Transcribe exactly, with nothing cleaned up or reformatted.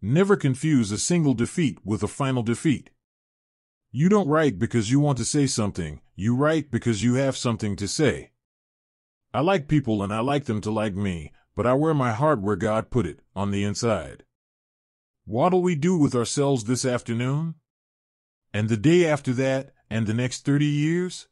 Never confuse a single defeat with a final defeat. You don't write because you want to say something, you write because you have something to say. I like people and I like them to like me, but I wear my heart where God put it, on the inside. What'll we do with ourselves this afternoon? And the day after that, and the next thirty years?